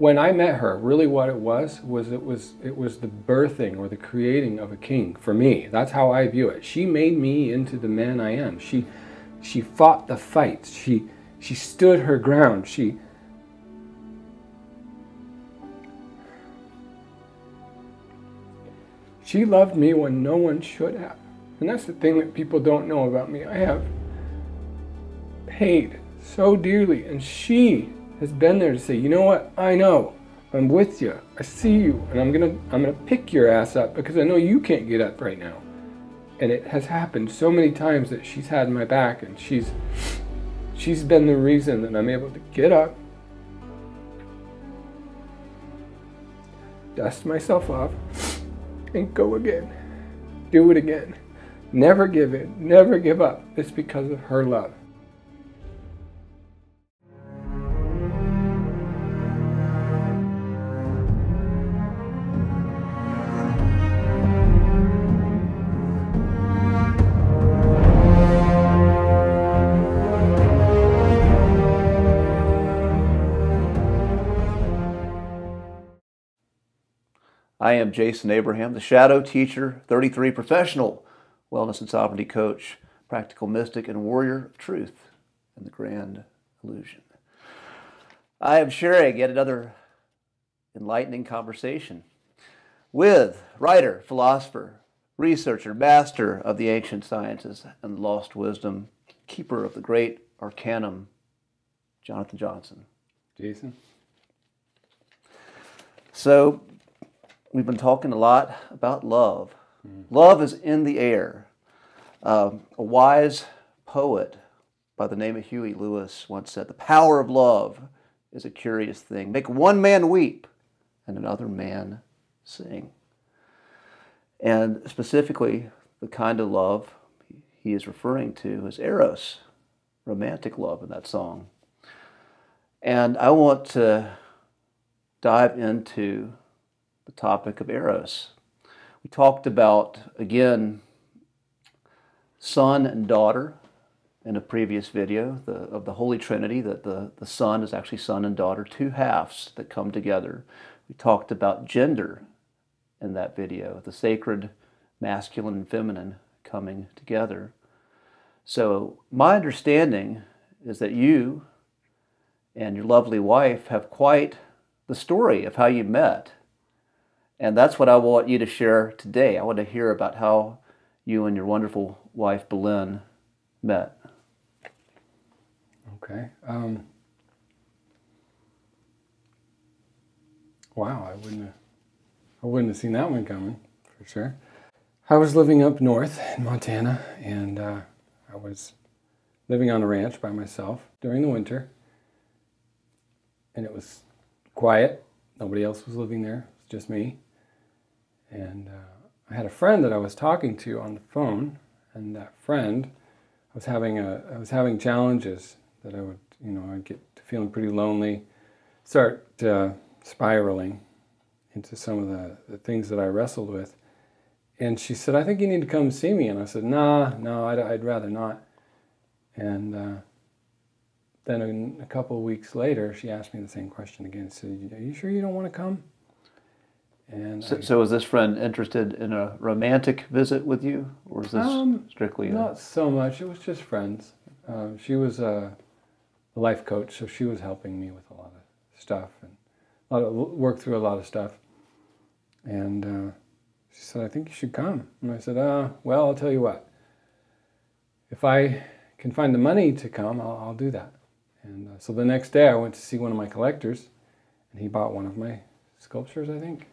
when I met her, really what it was the birthing or the creating of a king for me. That's how I view it. She made me into the man I am. She fought the fights. She stood her ground. She loved me when no one should have. And that's the thing that people don't know about me. I have paid so dearly, and she has been there to say, you know what, I know, I'm with you, I see you, and I'm gonna pick your ass up because I know you can't get up right now. And it has happened so many times that she's had my back, and she's been the reason that I'm able to get up, dust myself off, and go again, do it again, never give in, never give up. It's because of her love. I am Jason Abraham, the shadow teacher, 33 professional wellness and sovereignty coach, practical mystic, and warrior of truth and the grand illusion. I am sharing yet another enlightening conversation with writer, philosopher, researcher, master of the ancient sciences and lost wisdom, keeper of the great arcanum, Jonathan Johnson. Jason. So, we've been talking a lot about love. Love is in the air. A wise poet by the name of Huey Lewis once said, "The power of love is a curious thing. Make one man weep and another man sing." And specifically, the kind of love he is referring to is eros, romantic love in that song. And I want to dive into the topic of eros. We talked about, again, son and daughter in a previous video of the Holy Trinity, that the son is actually son and daughter, two halves that come together. We talked about gender in that video, the sacred masculine and feminine coming together. So my understanding is that you and your lovely wife have quite the story of how you met. And that's what I want you to share today. I want to hear about how you and your wonderful wife, Belen, met. Okay. Wow, I wouldn't have seen that one coming, for sure. I was living up north in Montana, and I was living on a ranch by myself during the winter. And it was quiet. Nobody else was living there. It was just me. And I had a friend that I was talking to on the phone, and that friend, I was having challenges that I would, you know, I'd get to feeling pretty lonely, start spiraling into some of the things that I wrestled with. And she said, "I think you need to come see me." And I said, no, I'd rather not. And then a couple of weeks later, she asked me the same question again. She said, "Are you sure you don't want to come?" And so was this friend interested in a romantic visit with you, or is this strictly? Not so much. It was just friends. She was a life coach, so she was helping me with a lot of stuff and work through a lot of stuff. And she said, "I think you should come." And I said, "Well, I'll tell you what. If I can find the money to come, I'll do that." And so the next day, I went to see one of my collectors, and he bought one of my sculptures, I think.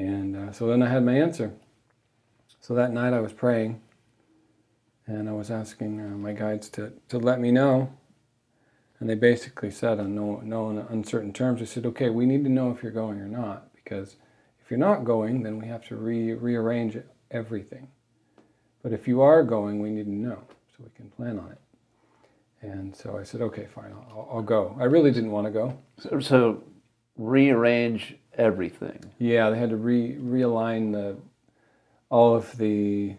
And so then I had my answer. So that night I was praying, and I was asking my guides to let me know. And they basically said, on no uncertain terms, they said, "Okay, we need to know if you're going or not, because if you're not going, then we have to rearrange everything. But if you are going, we need to know so we can plan on it." And so I said, "Okay, fine, I'll go." I really didn't want to go. So rearrange everything. Yeah, they had to realign all of the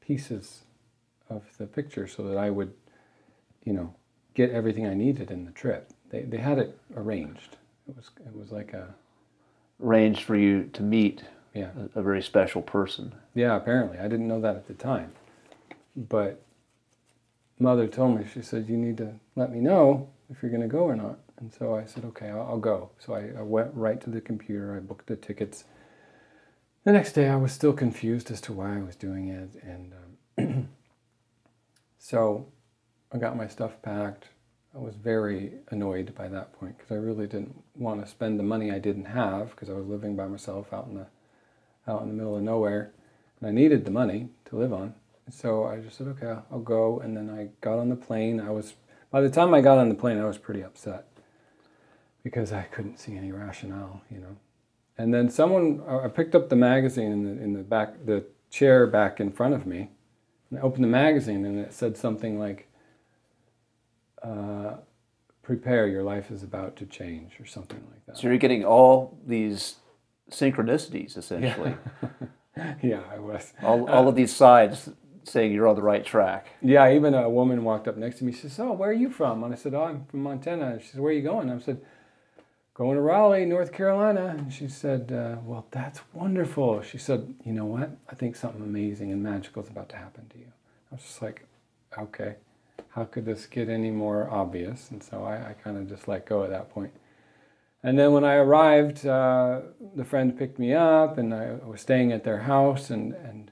pieces of the picture so that I would, you know, get everything I needed in the trip. They had it arranged. It was like a... Arranged for you to meet a very special person. Yeah, apparently. I didn't know that at the time. But Mother told me, she said, you need to let me know if you're going to go or not. And so I said, okay, I'll go. So I went right to the computer. I booked the tickets. The next day I was still confused as to why I was doing it. And so I got my stuff packed. I was very annoyed by that point because I really didn't want to spend the money I didn't have because I was living by myself out in the middle of nowhere. And I needed the money to live on. So I just said, okay, I'll go. And then I got on the plane. By the time I got on the plane, I was pretty upset because I couldn't see any rationale, you know. And then I picked up the magazine in the chair back in front of me. And I opened the magazine and it said something like, prepare, your life is about to change, or something like that. So you're getting all these synchronicities, essentially. Yeah, yeah, I was. All of these sides saying you're on the right track. Yeah, even a woman walked up next to me. She says, oh, where are you from? And I said, oh, I'm from Montana. And she said, where are you going? And I said, going to Raleigh, North Carolina. And she said, well, that's wonderful. She said, you know what? I think something amazing and magical is about to happen to you. I was just like, okay, how could this get any more obvious? And so I kind of just let go at that point. And then when I arrived, the friend picked me up, and I was staying at their house, and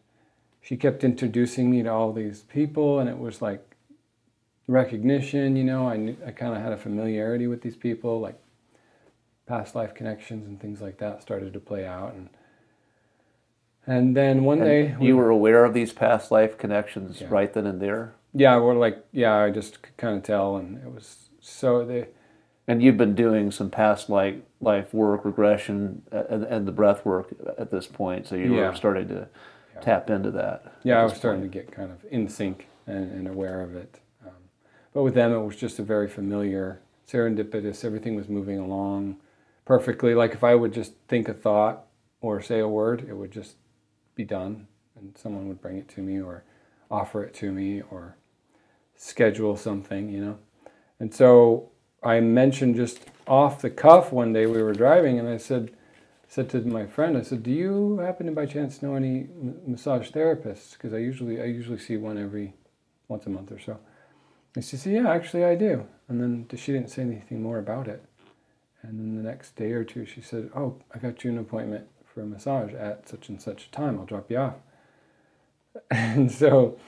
she kept introducing me to all these people, and it was like recognition, you know. I kind of had a familiarity with these people, like past life connections and things like that started to play out. And then one day... You were aware of these past life connections right then and there? Yeah, I just could kind of tell, and it was so... And you've been doing some past life work, regression, and the breath work at this point, so you were starting to... tap into that. Yeah, I was starting to get kind of in sync and aware of it. But with them, it was just a very familiar, serendipitous, everything was moving along perfectly. Like if I would just think a thought or say a word, it would just be done, and someone would bring it to me or offer it to me or schedule something, you know. And so I mentioned just off the cuff one day we were driving, and I said to my friend, I said, do you happen to by chance know any massage therapists? Because I usually see one once a month or so. And she said, yeah, actually I do. And then she didn't say anything more about it. And then the next day or two, she said, oh, I got you an appointment for a massage at such and such a time. I'll drop you off. And so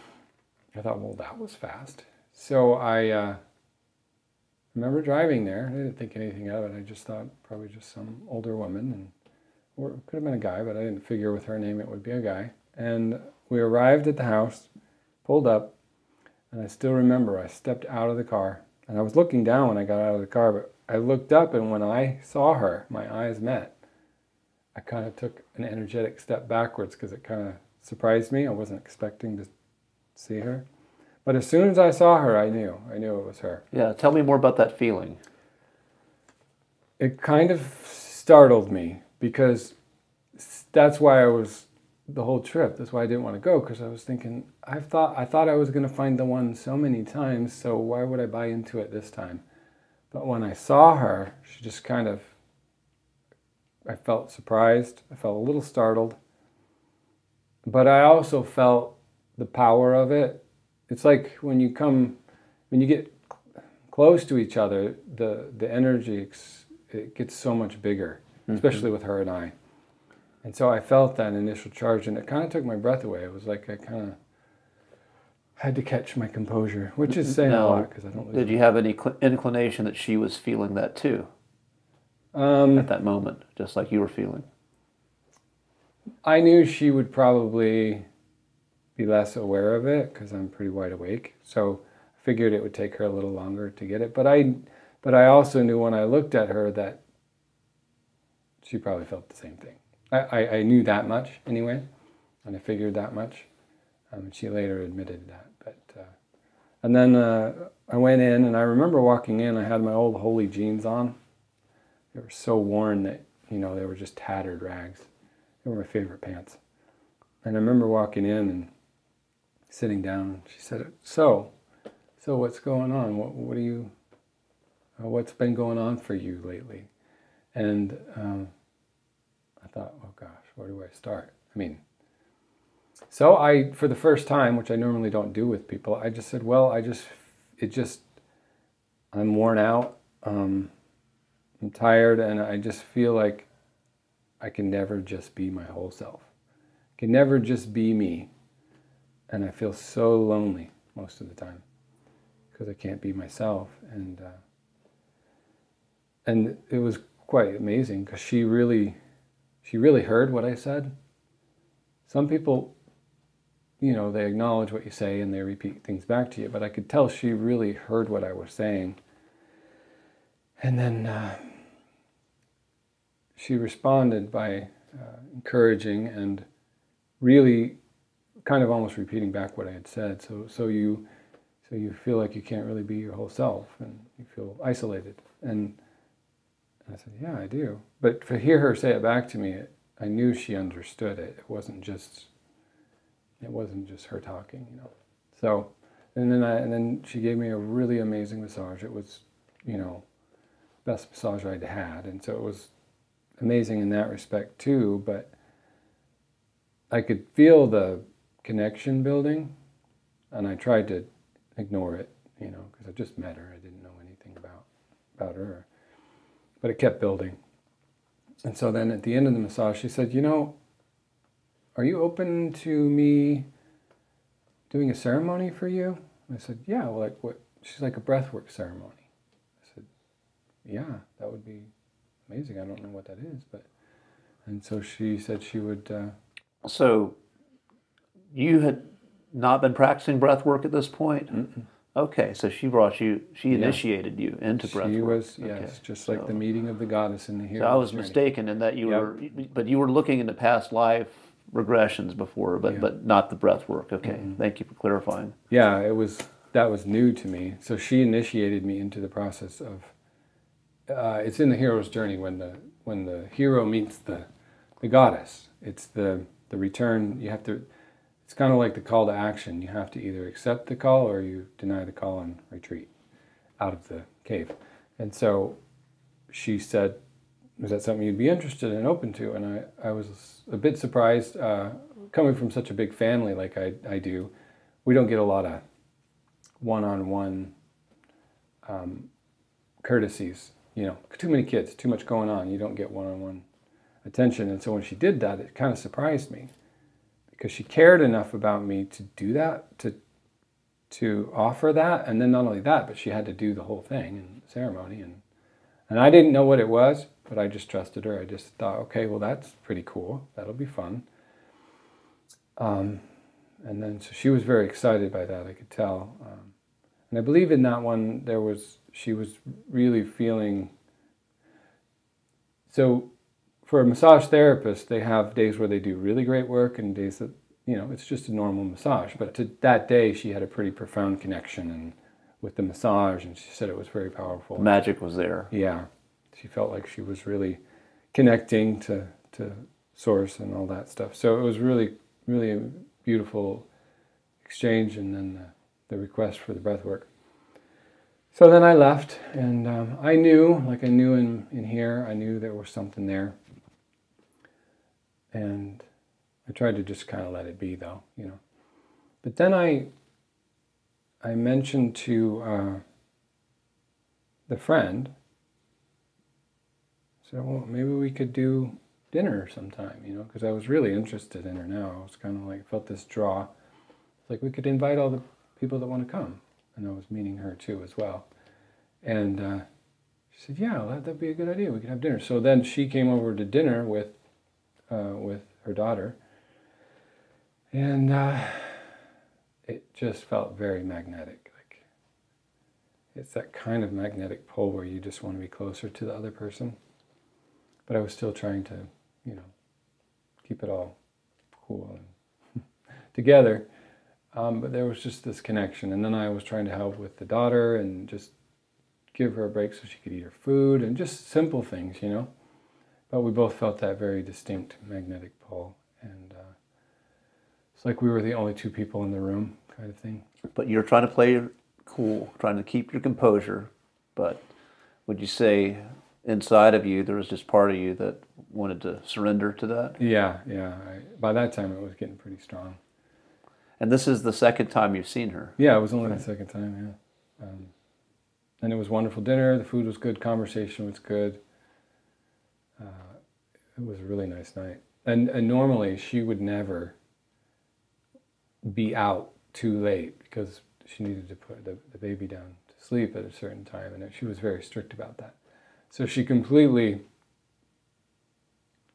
I thought, well, that was fast. So I remember driving there. I didn't think anything of it. I just thought probably just some older woman, and or it could have been a guy, but I didn't figure with her name it would be a guy. And we arrived at the house, pulled up, and I still remember I stepped out of the car. And I was looking down when I got out of the car, but I looked up, and when I saw her, my eyes met. I kind of took an energetic step backwards because it kind of surprised me. I wasn't expecting to see her. But as soon as I saw her, I knew it was her. Yeah, tell me more about that feeling. It kind of startled me. Because that's why I was, the whole trip, that's why I didn't want to go, because I was thinking, I thought I was going to find the one so many times, so why would I buy into it this time? But when I saw her, she just kind of, I felt surprised, I felt a little startled, but I also felt the power of it. It's like when you get close to each other, the energy, it gets so much bigger. Especially with her and I. And so I felt that initial charge, and it kind of took my breath away. It was like I kind of had to catch my composure, which is saying a lot because I don't... Did you have any inclination that she was feeling that too? At that moment, just like you were feeling? I knew she would probably be less aware of it because I'm pretty wide awake. So I figured it would take her a little longer to get it. But I also knew when I looked at her that she probably felt the same thing. I knew that much anyway, and I figured that much. She later admitted that. But and then I went in, and I remember walking in. I had my old holy jeans on. They were so worn that, you know, they were just tattered rags. They were my favorite pants. And I remember walking in and sitting down. And she said, "So what's going on? What do you?" what's been going on for you lately? And I thought, oh gosh, where do I start? I mean, so I, for the first time, which I normally don't do with people, I just said, well, I'm worn out, I'm tired, and I just feel like I can never just be my whole self. I can never just be me. And I feel so lonely most of the time because I can't be myself. And it was quite amazing because she really heard what I said. Some people, you know, they acknowledge what you say and they repeat things back to you, but I could tell she really heard what I was saying. And then she responded by encouraging and really kind of almost repeating back what I had said. So you feel like you can't really be your whole self and you feel isolated. And I said, yeah, I do. But to hear her say it back to me, I knew she understood it. It wasn't just her talking, you know. So, and then she gave me a really amazing massage. It was, you know, best massage I'd had, and so it was amazing in that respect too. But I could feel the connection building, and I tried to ignore it, you know, because I just met her. I didn't know anything about her, but it kept building. And so then at the end of the massage, she said, you know, are you open to me doing a ceremony for you? And I said, yeah, well, like what? She's like, a breathwork ceremony. I said, yeah, that would be amazing. I don't know what that is, but, and so she said she would. So you had not been practicing breathwork at this point? Mm-mm. Okay, so she brought you, she initiated you into breathwork. She was, yes, okay. Just like so, the meeting of the goddess in the here. So I was mistaken in that you were, but you were looking into past life regressions before, but not the breathwork. Okay, Thank you for clarifying. Yeah, that was new to me. So she initiated me into the process of, it's in the hero's journey when the hero meets the goddess. It's the return. You have to. It's kind of like the call to action. You have to either accept the call or you deny the call and retreat out of the cave. And so she said, is that something you'd be interested in, open to? And I was a bit surprised, coming from such a big family like I do, we don't get a lot of one-on-one courtesies. You know, too many kids, too much going on. You don't get one-on-one attention. And so when she did that, it kind of surprised me, because she cared enough about me to do that, to offer that, and then not only that, but she had to do the whole thing and ceremony, and I didn't know what it was, but I just trusted her. I just thought, okay, well, that's pretty cool. That'll be fun. And then so she was very excited by that, I could tell. And I believe in that one she was really feeling. So, for a massage therapist, they have days where they do really great work and days that, you know, it's just a normal massage. But to that day, she had a pretty profound connection with the massage, and she said it was very powerful. The magic was there. Yeah. She felt like she was really connecting to Source and all that stuff. So it was really, really a beautiful exchange, and then the request for the breath work. So then I left, and I knew, like I knew in here, I knew there was something there. And I tried to just kind of let it be, though, you know. But then I mentioned to the friend, I said, well, maybe we could do dinner sometime, you know, because I was really interested in her now. I was kind of like, felt this draw. It's like we could invite all the people that want to come. And I was meeting her too as well. And she said, yeah, that'd be a good idea. We could have dinner. So then she came over to dinner with her daughter, and it just felt very magnetic. Like, it's that kind of magnetic pull where you just want to be closer to the other person. But I was still trying to, you know, keep it all cool and together. But there was just this connection, and then I was trying to help with the daughter and just give her a break so she could eat her food and just simple things, you know. But we both felt that very distinct magnetic pull, and it's like we were the only two people in the room, kind of thing. But you're trying to play cool, trying to keep your composure, but would you say inside of you there was just part of you that wanted to surrender to that? Yeah. By that time it was getting pretty strong. And this is the second time you've seen her? Yeah, it was only the second time, yeah. And it was wonderful dinner, the food was good, conversation was good. It was a really nice night. And normally she would never be out too late because she needed to put the baby down to sleep at a certain time, and she was very strict about that. So she completely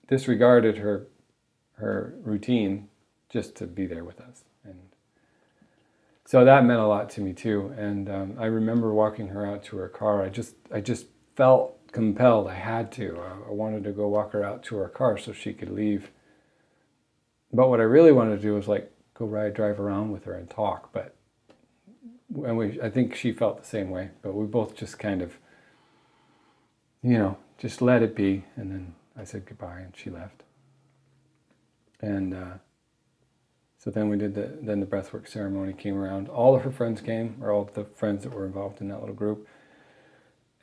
disregarded her routine just to be there with us. And so that meant a lot to me too. And I remember walking her out to her car. I just felt compelled. I had to. I wanted to go walk her out to her car so she could leave. But what I really wanted to do was like go drive around with her and talk. I think she felt the same way. But we both just kind of, just let it be. And then I said goodbye, and she left. And so then we did the breathwork ceremony came around. All of her friends came, or all of the friends that were involved in that little group.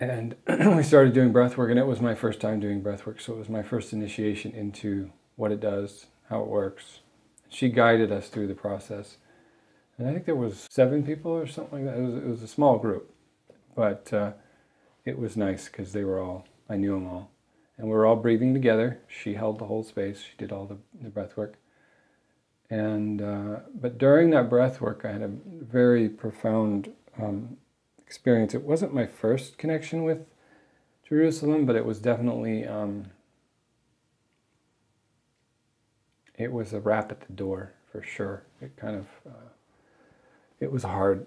And we started doing breathwork, and it was my first time doing breathwork, so it was my first initiation into what it does, how it works. She guided us through the process. And I think there was 7 people or something like that. It was a small group, but it was nice because I knew them all. And we were all breathing together. She held the whole space. She did all the breath work. And, but during that breath work, I had a very profound experience. It wasn't my first connection with Jerusalem, but it was definitely, it was a rap at the door for sure. It kind of, it was a hard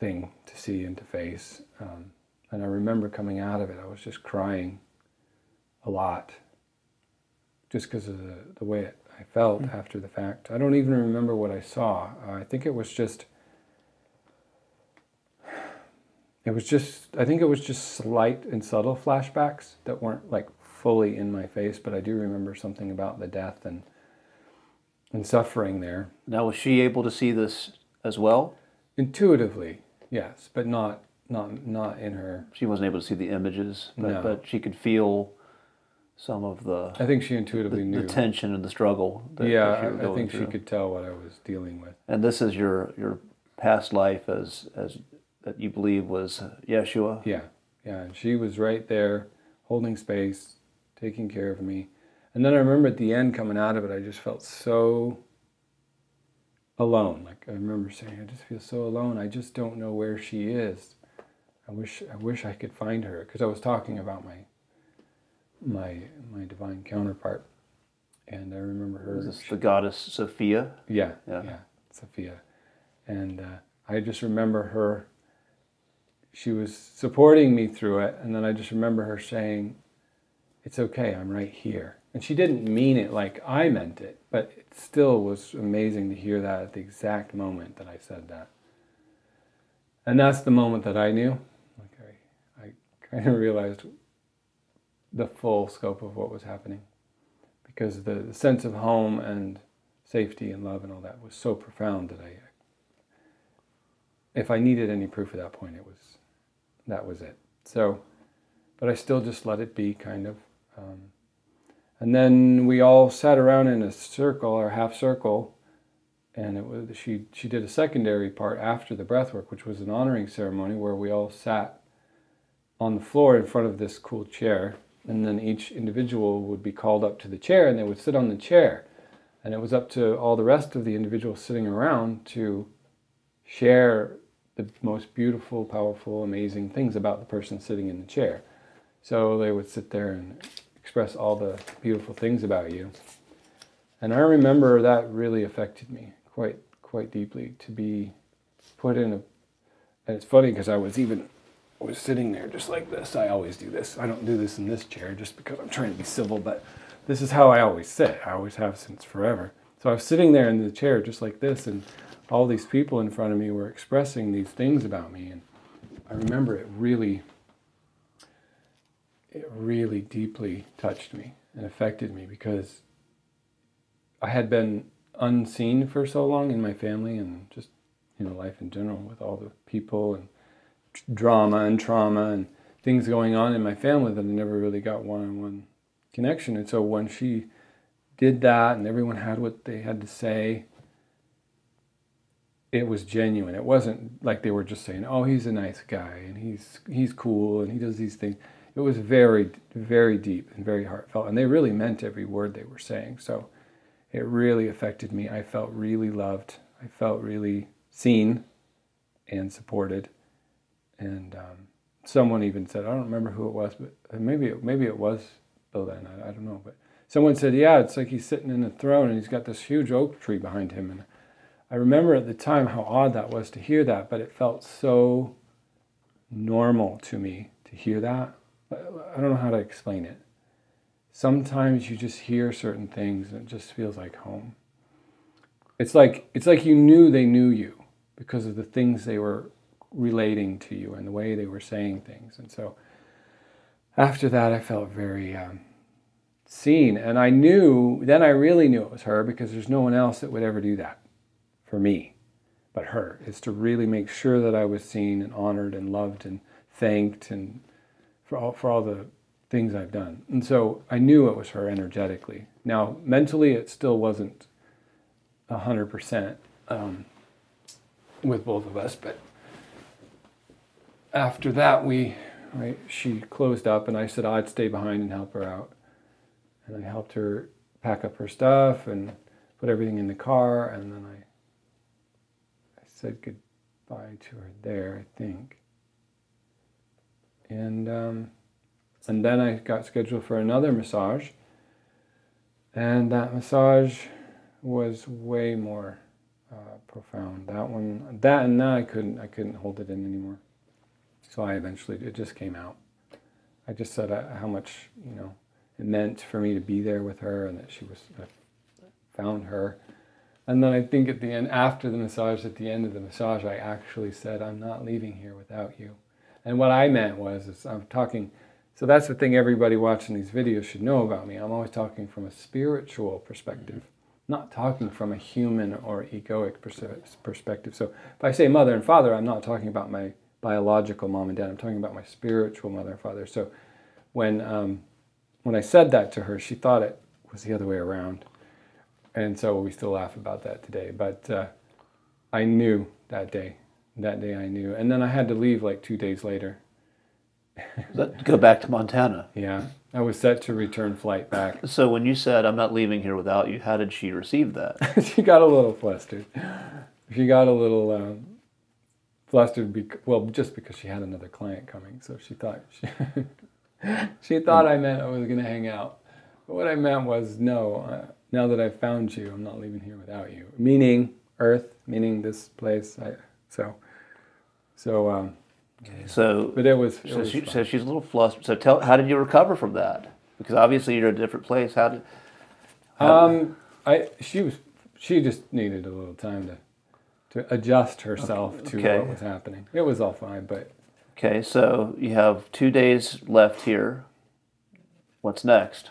thing to see and to face. And I remember coming out of it, I was just crying a lot, just because of the way I felt after the fact. I don't even remember what I saw. I think it was just, I think it was just slight and subtle flashbacks that weren't like fully in my face, but I do remember something about the death and suffering there. Now, was she able to see this as well? Intuitively, yes, but not in her. She wasn't able to see the images, but she could feel some of the. I think she intuitively knew the tension and the struggle. I think she could tell what I was dealing with. And this is your past life as that you believe was Yeshua. Yeah. And she was right there, holding space, taking care of me. And then I remember at the end coming out of it, I just felt so alone. Like I remember saying, I just feel so alone. I just don't know where she is. I wish I could find her, because I was talking about my divine counterpart, and I remember her. Is this the goddess Sophia? Yeah, Sophia, and I just remember her. She was supporting me through it, and then I just remember her saying, "It's okay, I'm right here." And she didn't mean it like I meant it, but it still was amazing to hear that at the exact moment that I said that. And that's the moment that I knew. Like I kind of realized the full scope of what was happening, because the sense of home and safety and love and all that was so profound that if I needed any proof at that point, that was it. So, but I still just let it be, kind of. And then we all sat around in a circle or half circle. And it was, she did a secondary part after the breathwork, which was an honoring ceremony where we all sat on the floor in front of this cool chair, and then each individual would be called up to the chair, and they would sit on the chair. And it was up to all the rest of the individuals sitting around to share the most beautiful, powerful, amazing things about the person sitting in the chair. So they would sit there and express all the beautiful things about you. And I remember that really affected me quite deeply, to be put in a, and it's funny because I was sitting there just like this. I always do this. I don't do this in this chair just because I'm trying to be civil, but this is how I always sit. I always have since forever. So I was sitting there in the chair just like this, and all these people in front of me were expressing these things about me. And I remember it really deeply touched me and affected me, because I had been unseen for so long in my family and just, life in general, with all the people and drama and trauma and things going on in my family that I never really got one-on-one connection. And so when she did that and everyone had what they had to say, it was genuine. It wasn't like they were just saying, oh, he's a nice guy and he's cool and he does these things. It was very, very deep and very heartfelt. And they really meant every word they were saying. So it really affected me. I felt really loved. I felt really seen and supported. And someone even said, I don't remember who it was, but maybe it was Belen. I don't know. But someone said, yeah, it's like he's sitting in a throne and he's got this huge oak tree behind him. And I remember at the time how odd that was to hear that, but it felt so normal to me to hear that. I don't know how to explain it. Sometimes you just hear certain things and it just feels like home. It's like you knew they knew you because of the things they were relating to you and the way they were saying things. And so after that, I felt very seen. And I knew, then I really knew it was her, because there's no one else that would ever do that for me but her. It's to really make sure that I was seen and honored and loved and thanked and for all the things I've done. And so I knew it was her energetically. Now, mentally, it still wasn't 100% with both of us, but after that, she closed up, and I said I'd stay behind and help her out. And I helped her pack up her stuff and put everything in the car, and then I said goodbye to her there, I think. And then I got scheduled for another massage, and that massage was way more profound. That I couldn't hold it in anymore. So it just came out. I just said how much it meant for me to be there with her, and that I found her. And then I think at the end, after the massage, at the end of the massage, I actually said, I'm not leaving here without you. And what I meant was I'm talking, so that's the thing everybody watching these videos should know about me. I'm always talking from a spiritual perspective, not talking from a human or egoic perspective. So if I say mother and father, I'm not talking about my biological mom and dad. I'm talking about my spiritual mother and father. So when I said that to her, she thought it was the other way around. And so we still laugh about that today. But I knew that day. That day I knew. And then I had to leave like 2 days later. Go back to Montana. Yeah. I was set to return flight back. So when you said, I'm not leaving here without you, how did she receive that? She got a little flustered. She got a little flustered, just because she had another client coming. So she thought I meant I was going to hang out. But what I meant was, no, now that I've found you, I'm not leaving here without you. Meaning Earth, meaning this place. So she's a little flustered. So how did you recover from that? Because obviously you're in a different place. She just needed a little time to adjust herself to what was happening. It was all fine, but okay. So you have 2 days left here. What's next?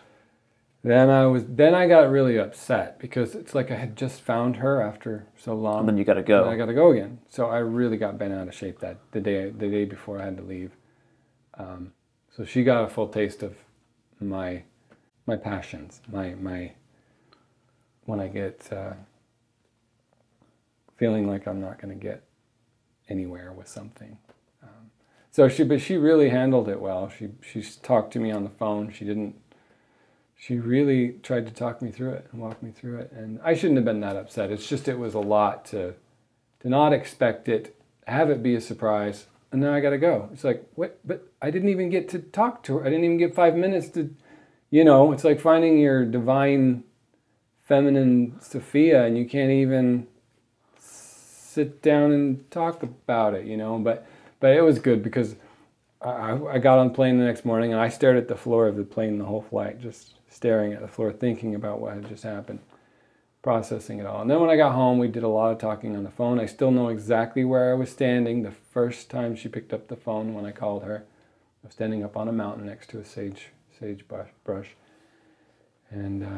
Then I got really upset, because it's like I had just found her after so long. And then you got to go. And I got to go again. So I really got bent out of shape the day before I had to leave. So she got a full taste of my passions, my when I get feeling like I'm not going to get anywhere with something. But she really handled it well. She talked to me on the phone. She really tried to talk me through it and walk me through it. And I shouldn't have been that upset. It's just it was a lot to not expect it, have it be a surprise, and then I got to go. It's like, what? But I didn't even get to talk to her. I didn't even get 5 minutes to, it's like finding your divine feminine Sophia, and you can't even sit down and talk about it, But it was good, because I got on the plane the next morning, and I stared at the floor of the plane the whole flight, just staring at the floor, thinking about what had just happened, processing it all. And then when I got home, we did a lot of talking on the phone. I still know exactly where I was standing the first time she picked up the phone when I called her. I was standing up on a mountain next to a sagebrush, and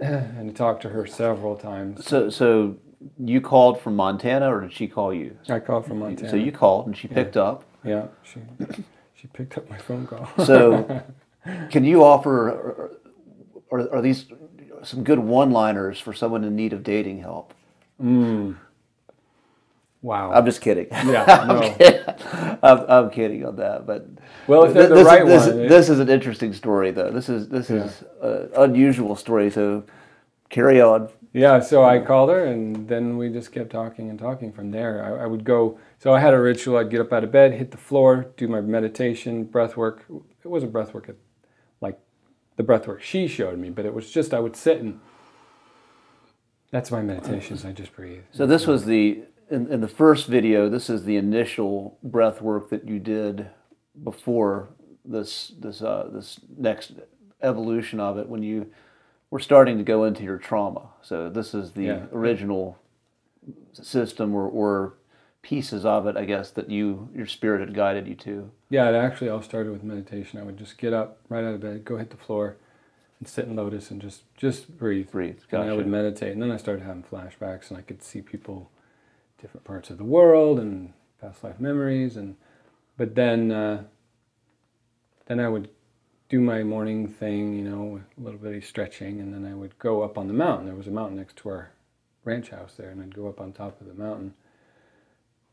I talked to her several times. So you called from Montana, or did she call you? I called from Montana. So you called, and she picked up. Yeah, she She picked up my phone call. So can you offer, or are these some good one-liners for someone in need of dating help? Wow. I'm just kidding. Yeah, no. I'm kidding on that, but well, if they're the right one. This is an interesting story, though. This is an unusual story. So carry on. Yeah. So I called her, and then we just kept talking and talking from there. I would go. So I had a ritual. I'd get up out of bed, hit the floor, do my meditation, breath work. It wasn't breath work, like the breath work she showed me, but it was just I would sit and that's my meditations. I just breathe. So this was the. In the first video, this is the initial breath work that you did before this next evolution of it, when you were starting to go into your trauma. So this is the original system or pieces of it, I guess, that your spirit had guided you to. Yeah, it actually all started with meditation. I would just get up right out of bed, go hit the floor, and sit in lotus and just breathe. Gotcha. And I would meditate, and then I started having flashbacks, and I could see people. Different parts of the world and past life memories, but then I would do my morning thing, a little bit of stretching, and then I would go up on the mountain. There was a mountain next to our ranch house there, and I'd go up on top of the mountain,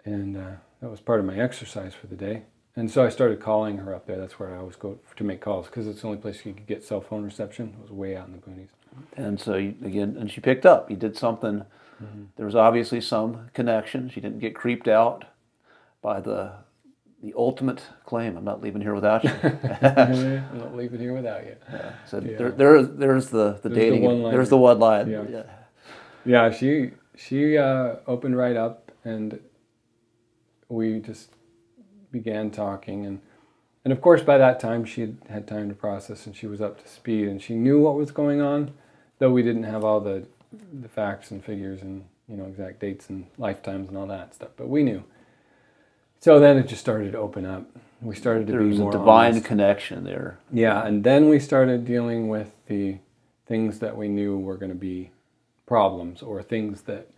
and that was part of my exercise for the day. And so I started calling her up there. That's where I always go to make calls, because it's the only place you could get cell phone reception. It was way out in the boonies. And so and she picked up. You did something. Mm-hmm. There was obviously some connection. She didn't get creeped out by the ultimate claim. I'm not leaving here without you. I'm not leaving here without you. Yeah. So yeah. There's the one line. Yeah, yeah she opened right up, and we just began talking, and of course by that time she had time to process, and she was up to speed, and she knew what was going on, though we didn't have all the facts and figures and exact dates and lifetimes and all that stuff, but we knew. So then it just started to open up. We started to be more honest. There was a divine connection there. Yeah, and then we started dealing with the things that we knew were going to be problems or things that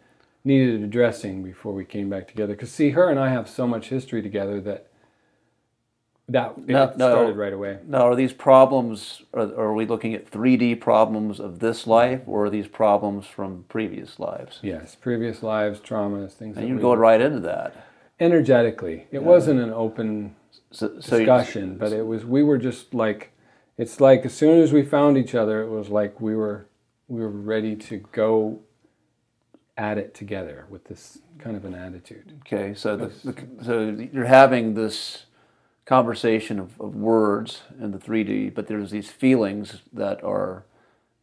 needed addressing before we came back together. Because see, her and I have so much history together that started right away. Now, are these problems, are we looking at 3D problems of this life, or are these problems from previous lives? Yes, previous lives, traumas, things like that. And you're going right into that. Energetically. It wasn't an open discussion, but it was, we were just like, it's like as soon as we found each other, it was like we were ready to go at it together with this kind of an attitude. Okay, so, so you're having this conversation of words in the 3D, but there's these feelings that are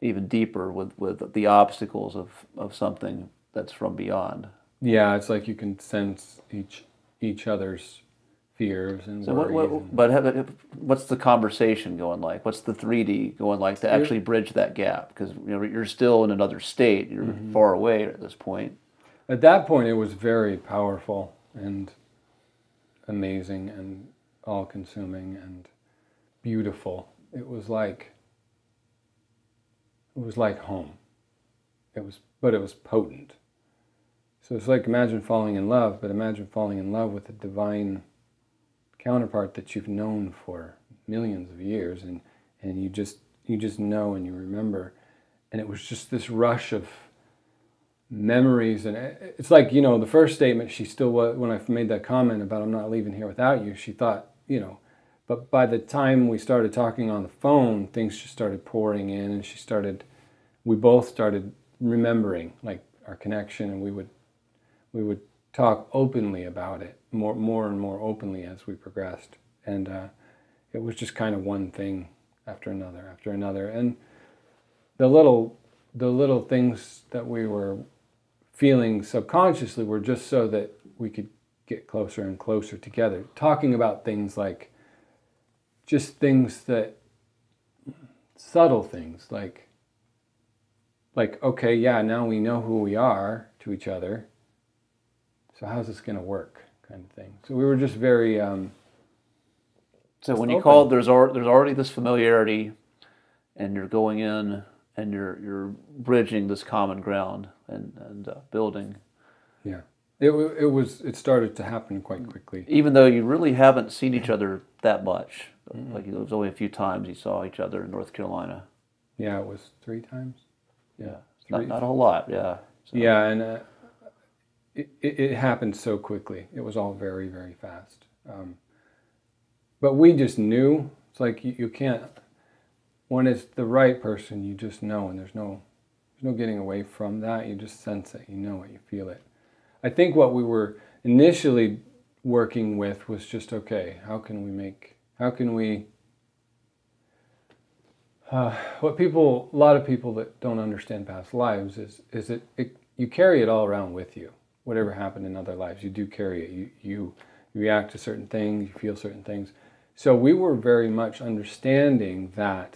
even deeper with the obstacles of something that's from beyond. Yeah, it's like you can sense each other's fears and worries. What's the conversation going like? What's the 3D going like to actually bridge that gap? Because you're still in another state. You're far away at this point. At that point, it was very powerful and amazing and all-consuming and beautiful. It was like home. But it was potent. So it's like, imagine falling in love, but imagine falling in love with a divine counterpart that you've known for millions of years, and you just know and you remember, and it was just this rush of memories. And it's like, the first statement, she still was, when I made that comment about I'm not leaving here without you, she thought, but by the time we started talking on the phone, things just started pouring in, and we both started remembering like our connection, and we would talk openly about it, more and more openly as we progressed. And it was just kind of one thing after another after another, and the little things that we were feeling subconsciously were just so that we could get closer and closer together, talking about things like subtle things like okay, yeah, now we know who we are to each other, so how's this going to work, kind of thing. So we were just very so when you called, there's already this familiarity, and you're going in and you're bridging this common ground and building. Yeah. It started to happen quite quickly. Even though you really haven't seen each other that much. Mm-hmm. Like, it was only a few times you saw each other in North Carolina. Yeah, it was 3 times. Yeah. Not a whole lot, yeah. So. Yeah, and it happened so quickly. It was all very, very fast. But we just knew. It's like you can't... When it's the right person, you just know, and there's no getting away from that. You just sense it. You know it. You feel it. I think what we were initially working with was just, okay, what people, a lot of people that don't understand past lives is you carry it all around with you. Whatever happened in other lives, you do carry it. You react to certain things, you feel certain things. So we were very much understanding that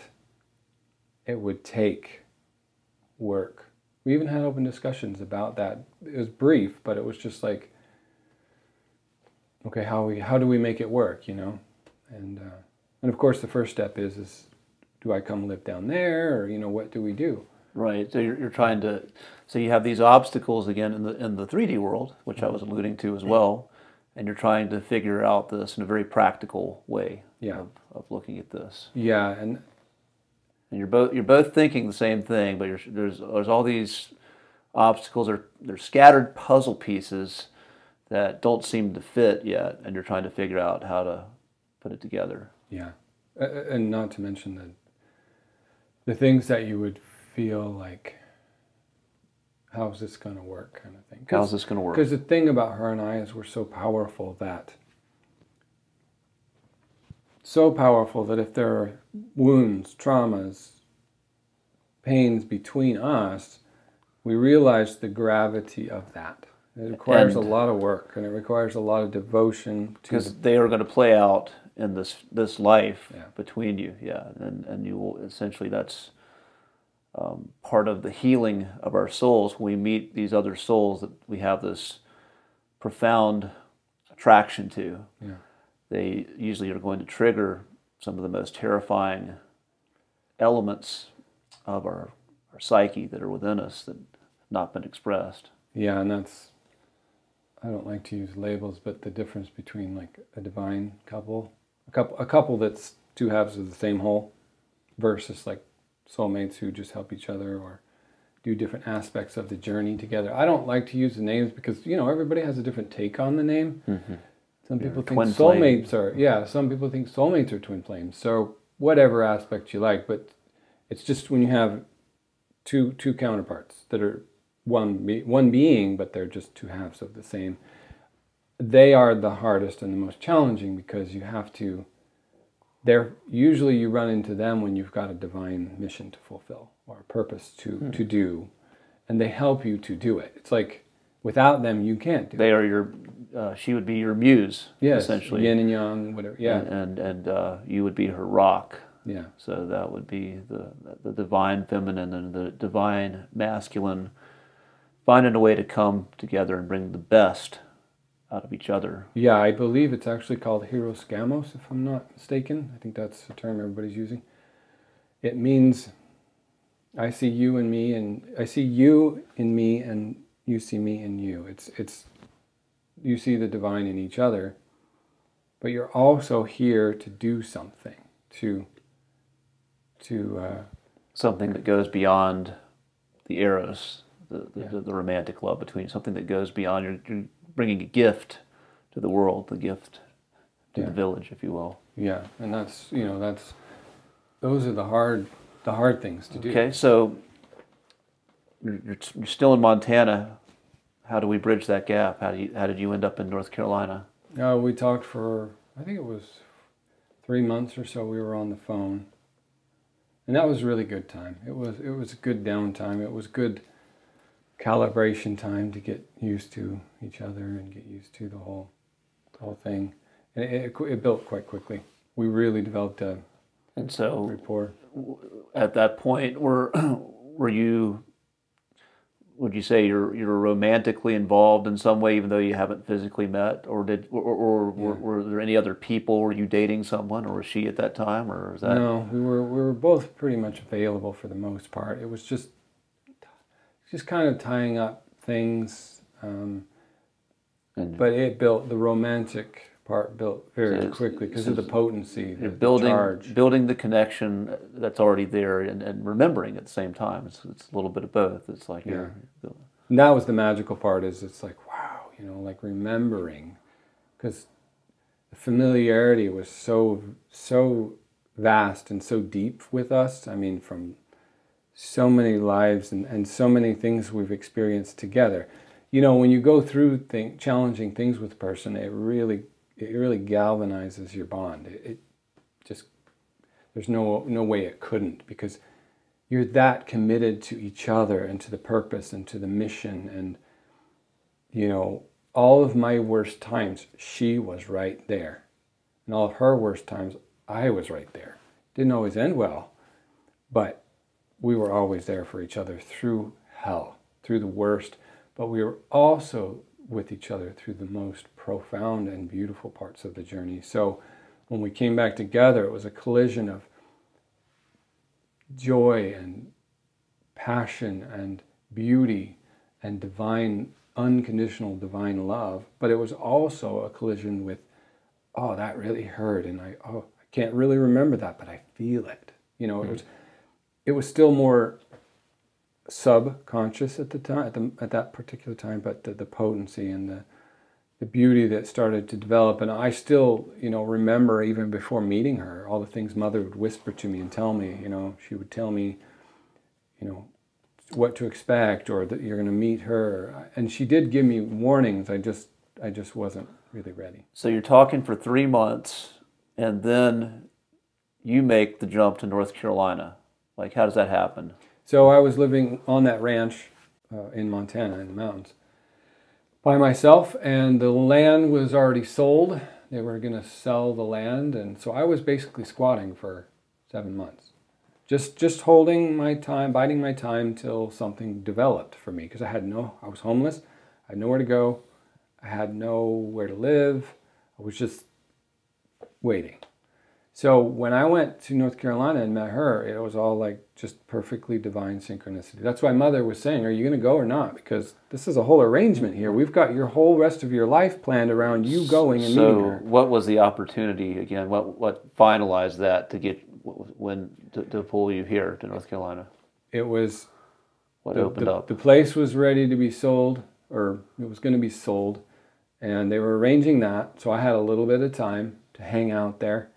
it would take work. We even had open discussions about that. It was brief, but it was just like, okay, how do we make it work, you know? And of course the first step is do I come live down there, or what do we do? Right. So you're trying to, so you have these obstacles again in the 3D world, which I was alluding to as well. And you're trying to figure out this in a very practical way of looking at this. Yeah, and you're both thinking the same thing, but there's all these obstacles. They're scattered puzzle pieces that don't seem to fit yet, and you're trying to figure out how to put it together. Yeah, and not to mention the things that you would feel like, how's this going to work, kind of thing. How's this going to work? Because the thing about her and I is we're so powerful that if there are wounds, traumas, pains between us, we realize the gravity of that. It requires a lot of work, and it requires a lot of devotion. Because they are going to play out in this life between you, and you will essentially that's... part of the healing of our souls. When we meet these other souls that we have this profound attraction to, they usually are going to trigger some of the most terrifying elements of our psyche that are within us that have not been expressed. Yeah, and that's, I don't like to use labels, but the difference between like a divine couple, a couple that's two halves of the same whole, versus like soulmates who just help each other or do different aspects of the journey together. I don't like to use the names because, everybody has a different take on the name. Mm-hmm. Some people think soulmates are, some people think soulmates are twin flames. So whatever aspect you like, but it's just when you have two counterparts that are one being, but they're just two halves of the same. They are the hardest and the most challenging because you have to... usually you run into them when you've got a divine mission to fulfill or a purpose to do, and they help you to do it. It's like without them you can't do it. They are your, she would be your muse, essentially. Yin and yang, whatever. Yeah, and you would be her rock. Yeah. So that would be the divine feminine and the divine masculine finding a way to come together and bring the best out of each other. Yeah, I believe it's actually called hieroskamos, if I'm not mistaken. I think that's the term everybody's using. It means I see you in me, and I see you in me, and you see me in you. It's you see the divine in each other, but you're also here to do something, to something that goes beyond the eros, the romantic love between, something that goes beyond your bringing a gift to the world, the gift to the village, if you will. Yeah, and that's, those are the hard things to do. Okay, so you're still in Montana. How do we bridge that gap? How did you end up in North Carolina? We talked for, I think it was 3 months or so, we were on the phone. And that was a really good time. It was good downtime. It was good calibration time to get used to each other and get used to the whole thing, and it built quite quickly. We really developed a rapport. At that point, would you say you're romantically involved in some way, even though you haven't physically met, were there any other people? Were you dating someone, or was she at that time, or is that? No, we were both pretty much available for the most part. It was just kind of tying up things, But it built, the romantic part built very quickly because of the potency, the charge. Building the connection that's already there and remembering at the same time. It's a little bit of both. It's like, yeah. And that was the magical part, is it's like, wow, you know, like remembering, because the familiarity was so vast and so deep with us. I mean, from so many lives and so many things we've experienced together. You know, when you go through challenging things with a person, it really galvanizes your bond. It just, there's no way it couldn't, because you're that committed to each other and to the purpose and to the mission. And, you know, all of my worst times, she was right there. And all of her worst times, I was right there. Didn't always end well, but we were always there for each other through hell, through the worst. But we were also with each other through the most profound and beautiful parts of the journey. So when we came back together, it was a collision of joy and passion and beauty and divine, unconditional divine love. But it was also a collision with, oh, that really hurt, and I can't really remember that, but I feel it. You know, it was still more subconscious at the time, at that particular time, but the potency and the beauty that started to develop. And I still, you know, remember even before meeting her, all the things Mother would whisper to me and tell me. You know, she would tell me, you know, what to expect, or that you're going to meet her. And she did give me warnings. I just wasn't really ready. So you're talking for 3 months, and then you make the jump to North Carolina. Like, how does that happen? So I was living on that ranch in Montana, in the mountains, by myself, and the land was already sold. They were going to sell the land, and so I was basically squatting for 7 months, just holding my time, biding my time till something developed for me, because I was homeless, I had nowhere to go, I had nowhere to live, I was just waiting. So when I went to North Carolina and met her, it was all like just perfectly divine synchronicity. That's why Mother was saying, are you going to go or not? Because this is a whole arrangement here. We've got your whole rest of your life planned around you going and meeting her. So what was the opportunity again? What finalized that to get to pull you here to North Carolina? It was what opened up. The place was ready to be sold, or it was going to be sold, and they were arranging that. So I had a little bit of time to hang out there.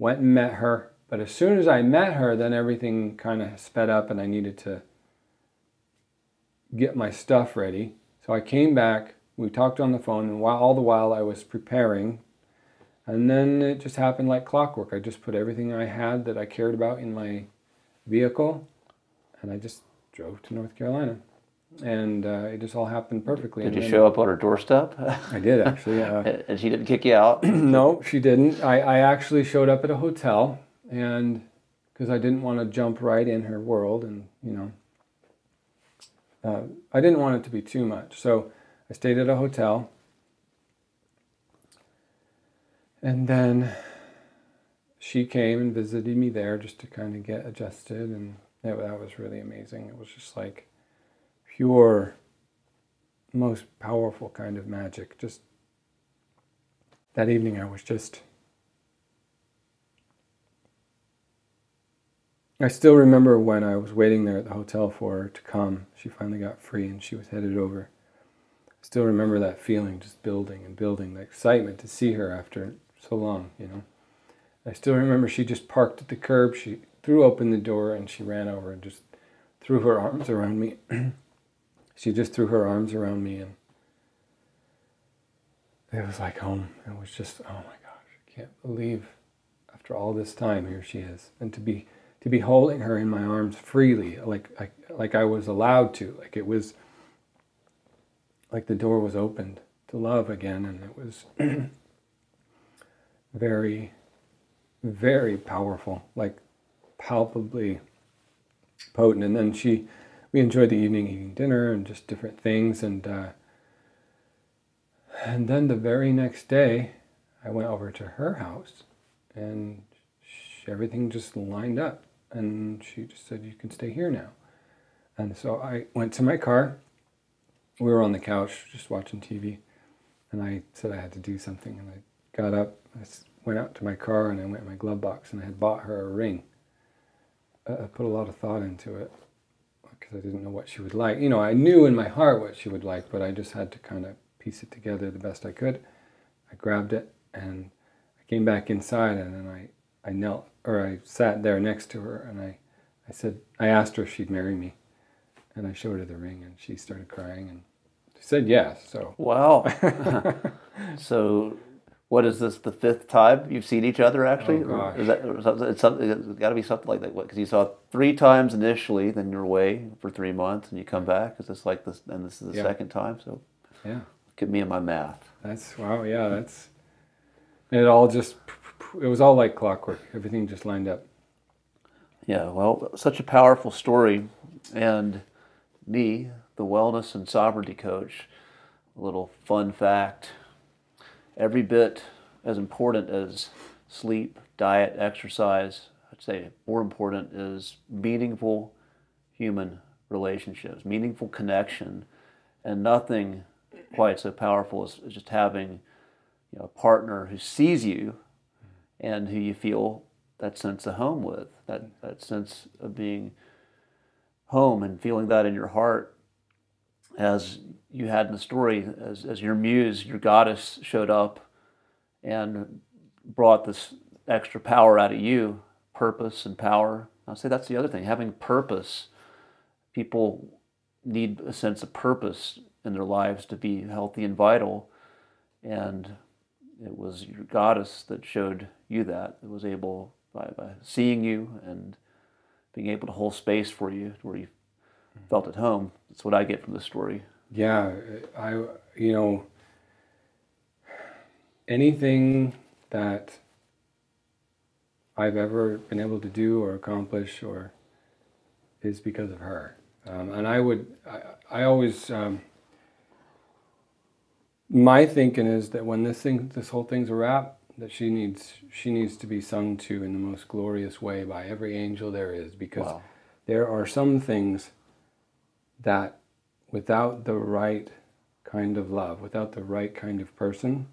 Went and met her, but as soon as I met her, then everything kind of sped up and I needed to get my stuff ready. So I came back, we talked on the phone, and all the while I was preparing, and then it just happened like clockwork. I just put everything I had that I cared about in my vehicle, and I just drove to North Carolina. And it just all happened perfectly. Did you show up on her doorstep? I did, actually. And she didn't kick you out? No, she didn't. I actually showed up at a hotel, and because I didn't want to jump right in her world, and, you know, I didn't want it to be too much. So I stayed at a hotel, and then she came and visited me there just to kind of get adjusted, and that was really amazing. It was just like pure, most powerful kind of magic. Just that evening, I was just, I still remember when I was waiting there at the hotel for her to come. She finally got free and she was headed over. I still remember that feeling just building and building, the excitement to see her after so long, you know. I still remember she just parked at the curb, she threw open the door, and she ran over and just threw her arms around me. She just threw her arms around me, and it was like home. It was just, oh my gosh, I can't believe after all this time, here she is. And to be holding her in my arms freely, like I was allowed to, like it was, like the door was opened to love again, and it was very, very powerful, like palpably potent. And then we enjoyed the evening, eating dinner and just different things, and then the very next day I went over to her house, and everything just lined up, and she just said, you can stay here now. And so I went to my car, we were on the couch just watching TV, and I said I had to do something, and I got up, I went out to my car, and I went in my glove box, and I had bought her a ring. I put a lot of thought into it, because I didn't know what she would like. You know, I knew in my heart what she would like, but I just had to kind of piece it together the best I could. I grabbed it, and I came back inside, and then I knelt, or I sat there next to her, and I said, I asked her if she'd marry me, and I showed her the ring, and she started crying, and she said yes, so. Wow. So, what is this, the fifth time you've seen each other, actually? Oh, gosh. It's got to be something like that, because you saw 3 times initially, then you're away for 3 months, and you come back, because it's like this, and this is the second time, so. Yeah. Give me in my math. That's, wow, yeah, that's, and it all just, it was all like clockwork. Everything just lined up. Yeah, well, such a powerful story. And me, the wellness and sovereignty coach, a little fun fact, every bit as important as sleep, diet, exercise, I'd say more important is meaningful human relationships, meaningful connection, and nothing quite so powerful as just having, you know, a partner who sees you and who you feel that sense of home with, that sense of being home and feeling that in your heart, as you had in the story, as your muse, your goddess showed up and brought this extra power out of you, purpose and power. I'll say that's the other thing, having purpose. People need a sense of purpose in their lives to be healthy and vital, and it was your goddess that showed you that. It was able, by seeing you and being able to hold space for you where you felt at home. That's what I get from the story. Yeah, you know, anything that I've ever been able to do or accomplish or is because of her. And I always, my thinking is that when this whole thing's a wrap, that she needs to be sung to in the most glorious way by every angel there is, because wow, there are some things that without the right kind of love, without the right kind of person,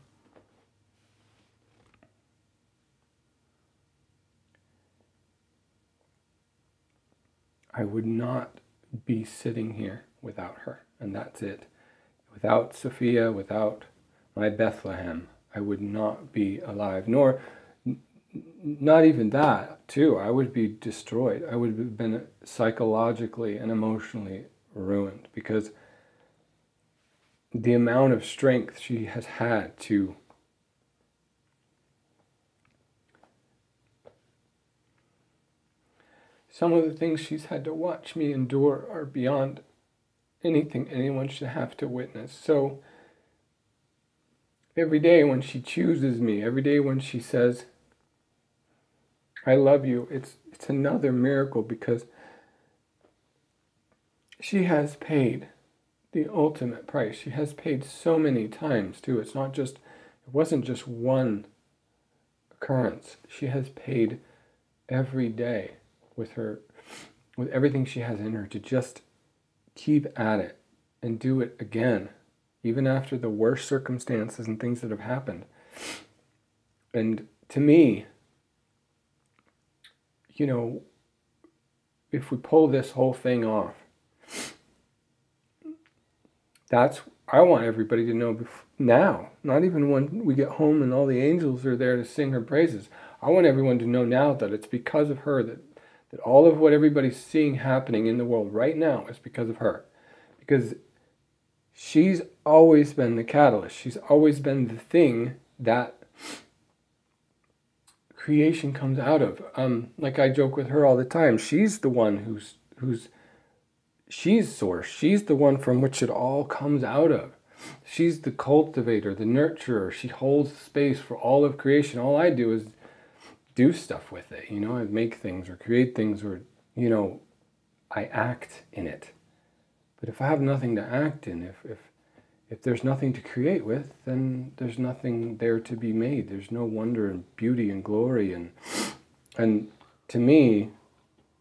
I would not be sitting here without her, and that's it. Without Sophia, without my Bethlehem, I would not be alive, nor, not even that, too. I would be destroyed. I would have been psychologically and emotionally ruined, because the amount of strength she has had to some of the things she's had to watch me endure are beyond anything anyone should have to witness. So every day when she chooses me, every day when she says, I love you, it's another miracle, because she has paid the ultimate price. She has paid so many times too. It's not just, it wasn't just one occurrence. She has paid every day with her, with everything she has in her, to just keep at it and do it again, even after the worst circumstances and things that have happened. And to me, you know, if we pull this whole thing off, that's, I want everybody to know now, not even when we get home and all the angels are there to sing her praises. I want everyone to know now that it's because of her that all of what everybody's seeing happening in the world right now is because of her. Because she's always been the catalyst. She's always been the thing that creation comes out of. Like I joke with her all the time, she's the one she's source. She's the one from which it all comes out of. She's the cultivator, the nurturer. She holds space for all of creation. All I do is do stuff with it, you know, I make things or create things, or, you know, I act in it. But if I have nothing to act in, if there's nothing to create with, then there's nothing there to be made. There's no wonder and beauty and glory. And to me,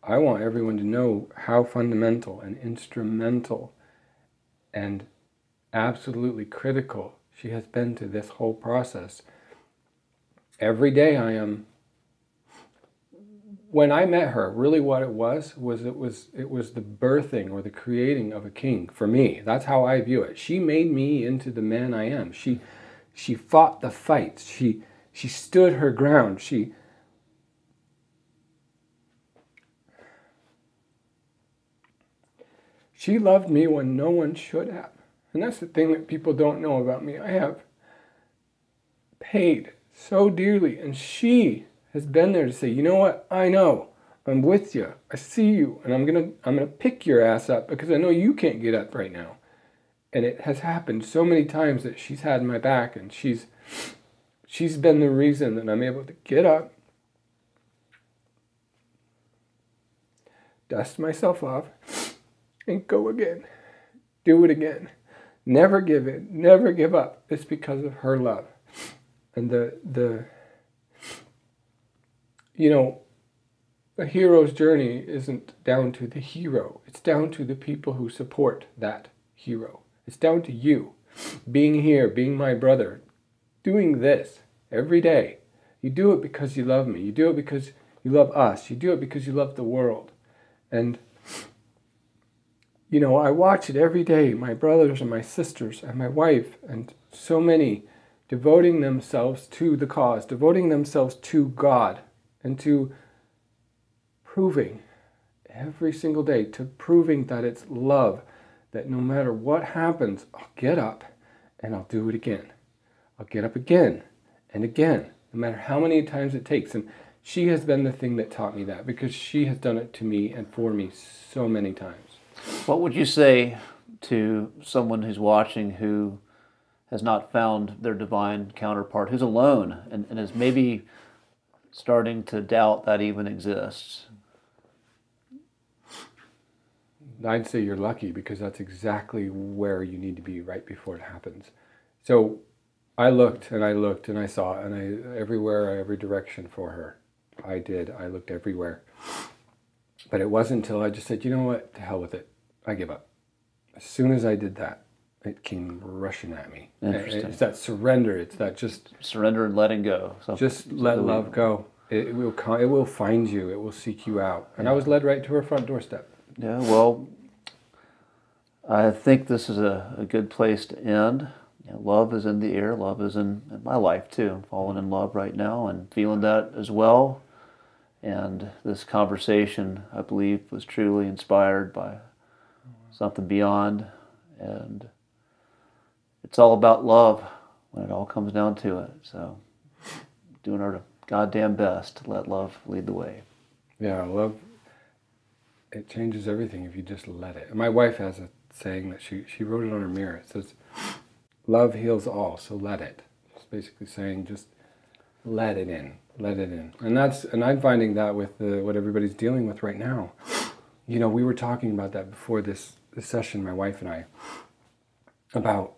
I want everyone to know how fundamental and instrumental and absolutely critical she has been through this whole process. Every day I am. When I met her, really what it was the birthing or the creating of a king for me. That's how I view it. She made me into the man I am. She fought the fights. She stood her ground. She loved me when no one should have. And that's the thing that people don't know about me. I have paid so dearly, and she has been there to say, you know what, I know, I'm with you, I see you, and I'm gonna pick your ass up because I know you can't get up right now. And it has happened so many times that she's had my back, and she's been the reason that I'm able to get up, dust myself off, and go again, do it again. Never give in, never give up. It's because of her love. And you know, a hero's journey isn't down to the hero. It's down to the people who support that hero. It's down to you being here, being my brother, doing this every day. You do it because you love me. You do it because you love us. You do it because you love the world. And you know, I watch it every day, my brothers and my sisters and my wife and so many devoting themselves to the cause, devoting themselves to God and to proving every single day, to proving that it's love, that no matter what happens, I'll get up and I'll do it again. I'll get up again and again, no matter how many times it takes. And she has been the thing that taught me that, because she has done it to me and for me so many times. What would you say to someone who's watching who has not found their divine counterpart, who's alone and is maybe starting to doubt that even exists? I'd say you're lucky, because that's exactly where you need to be right before it happens. So I looked and I looked and I saw, and everywhere, every direction for her. I did. I looked everywhere. But it wasn't until I just said, you know what, to hell with it. I give up. As soon as I did that, it came rushing at me. Interesting. It's that surrender. It's that just... surrender and letting go. So just let love go. It will find you. It will seek you out. And yeah. I was led right to her front doorstep. Yeah, well, I think this is a good place to end. You know, love is in the air. Love is in my life, too. I'm falling in love right now and feeling that as well. And this conversation, I believe, was truly inspired by something beyond, and it's all about love when it all comes down to it. So doing our goddamn best to let love lead the way. Yeah, love, it changes everything if you just let it. And my wife has a saying that she wrote it on her mirror. It says, love heals all, so let it. It's basically saying just let it in, let it in. And I'm finding that with what everybody's dealing with right now. You know, we were talking about that before this session, my wife and I, about,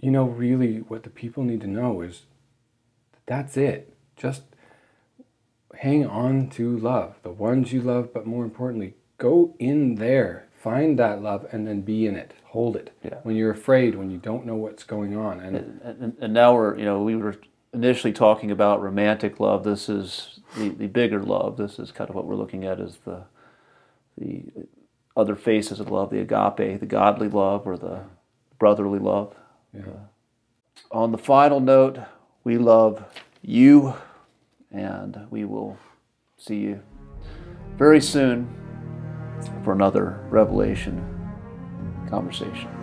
you know, really what the people need to know is that's it. Just hang on to love, the ones you love, but more importantly, go in there, find that love, and then be in it, hold it. Yeah. When you're afraid, when you don't know what's going on. And now we're, you know, we were initially talking about romantic love. This is the bigger love. This is kind of what we're looking at, is the other faces of love, the agape, the godly love, or the brotherly love. Yeah. On the final note, we love you, and we will see you very soon for another Revelation conversation.